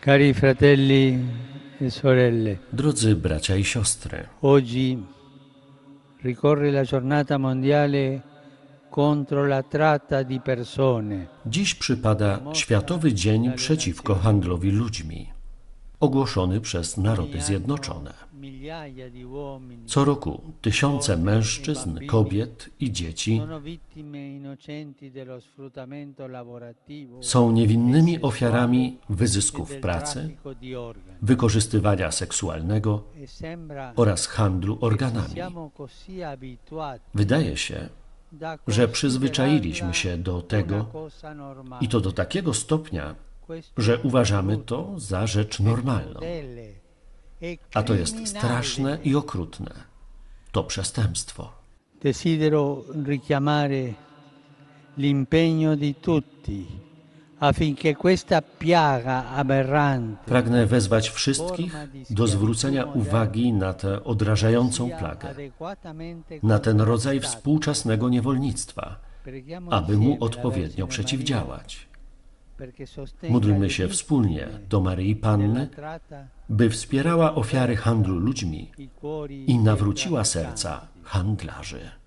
Cari fratelli e sorelle. Drodzy bracia i siostry. Oggi ricorre la giornata mondiale contro la tratta di persone. Dziś przypada Światowy Dzień Przeciwko Handlowi Ludźmi, ogłoszony przez Narody Zjednoczone. Co roku tysiące mężczyzn, kobiet i dzieci są niewinnymi ofiarami wyzysków pracy, wykorzystywania seksualnego oraz handlu organami. Wydaje się, że przyzwyczailiśmy się do tego i to do takiego stopnia, że uważamy to za rzecz normalną. A to jest straszne i okrutne. To przestępstwo. Desidero richiamare l'impegno di tutti affinché questa piaga aberrante. Pragnę wezwać wszystkich do zwrócenia uwagi na tę odrażającą plagę, na ten rodzaj współczesnego niewolnictwa, aby mu odpowiednio przeciwdziałać. Módlmy się wspólnie do Maryi Panny, by wspierała ofiary handlu ludźmi i nawróciła serca handlarzy.